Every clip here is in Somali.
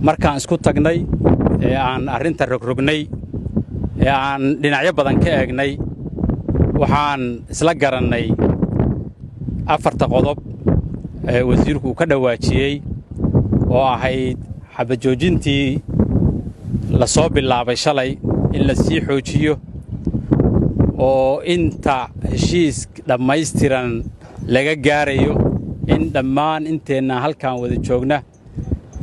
markaan isku tagnay ee aan arrinta rogrognay ee aan dhinacyo badan ka eegnay waxaan isla garanay afarta qodob ee wasiirku ka dhawaajiyay oo ahayd xabad joojintii la soo bilaabay shalay in la sii xoojiyo oo inta heshiis dhamaystiran laga gaarayo in dhammaan inteena halkaan wada joogna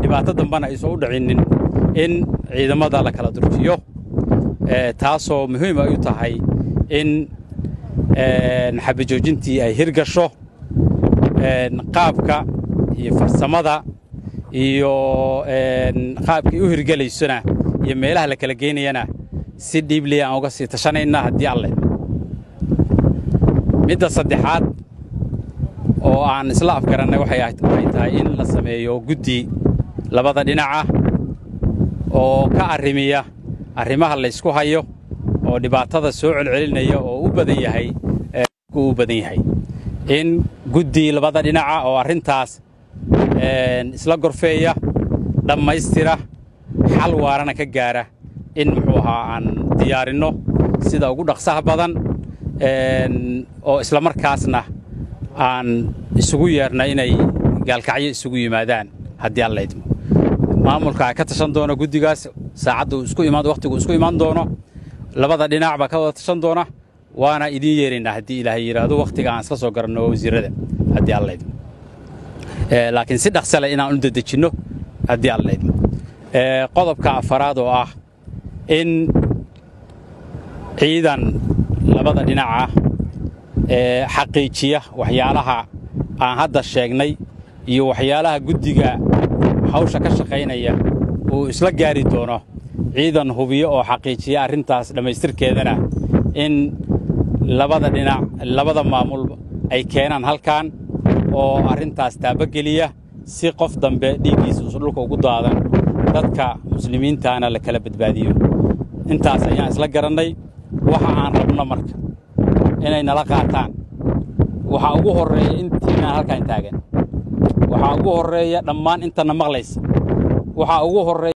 dibaato dambana ay soo dhicinin in ciidamada la kala durjiyo taasoo muhiim ah u tahay in xabad joojintii ay hirgasho qaabka iyo farsamada iyo qaabkii u hirgalaysana iyo meelaha la kala geynayana si dib leh aan uga sii tashanayna hadii alle midda saddexaad oo aan isla afkaranay waxay tahay in la sameeyo guddi labada dhinaca oo ka arrimiya arrimaha la isku hayo oo dibaatada soo celcelinaya oo u badan yahay ku badan yahay in guddi labada dhinaca oo arrintaas isla gorfeeya dhamaystira xal waarana ka gaara in muxuu ahaa aan diyaarino sida ugu dhaqsaha badan oo isla markaasna aan isugu yeerna inay gaalkacyo isugu yimaadaan haddii aan la idmo maamulka ka tashan doona guddigaas saacadu isku imaan waqtigu isku imaan doono labada dhinacba ka wada tashan doona waana idin yeerinaa haddii ilaahay yiraahdo waqtiga aan isla soo garanno wasiirada haddii aan la idmo لكن سيد أخسلا إن عند الدجنة هدي الله قضب كأفراد وآه إن أيضا لبض دينعة حقيقية وحيالها عن هذا الشيء يوحيالها جدّة حوش كشقينية وإسلق جاريتونه أيضا هوية أو حقيقية أرنتاس لما يصير كذا إن لبض دينع لبض معمول أي كان هل كان oo arrintaas taabageliya si qof dambe dhigiisa usulka ugu daadan dadka muslimiintaana la kala badbaadiyo intaas ayaan isla garanay waxa aan rabno marka inay nala qaataan waxa ugu horeeya intiina halkaan taagan waxa ugu horeeya dhammaan inta namalaysa waxa ugu horeeya